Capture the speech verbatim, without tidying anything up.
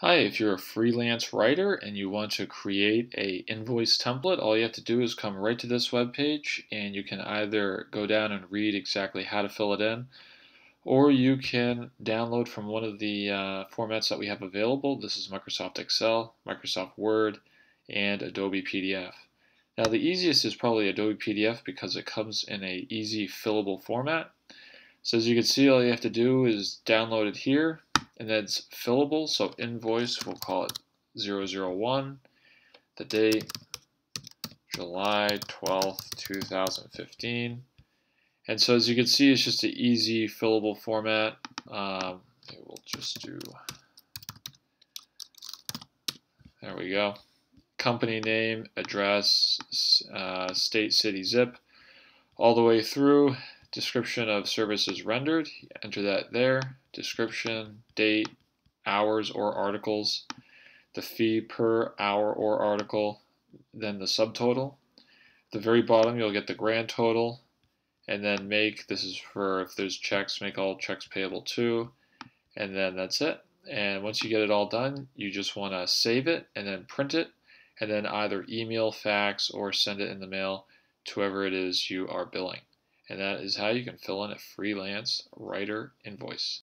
Hi, if you're a freelance writer and you want to create a invoice template, all you have to do is come right to this web page, and you can either go down and read exactly how to fill it in, or you can download from one of the uh, formats that we have available. This is Microsoft Excel, Microsoft Word, and Adobe P D F. Now the easiest is probably Adobe P D F because it comes in an easy fillable format. So as you can see, all you have to do is download it here. And that's fillable, so invoice, we'll call it zero zero one, the date, July twelfth, two thousand fifteen. And so as you can see, it's just an easy fillable format. Um, we'll just do, there we go. Company name, address, uh, state, city, zip, all the way through. Description of services rendered, enter that there, description, date, hours or articles, the fee per hour or article, then the subtotal. At the very bottom you'll get the grand total, and then make, this is for if there's checks, make all checks payable to, and then that's it. And once you get it all done, you just want to save it and then print it, and then either email, fax, or send it in the mail to whoever it is you are billing. And that is how you can fill in a freelance writer invoice.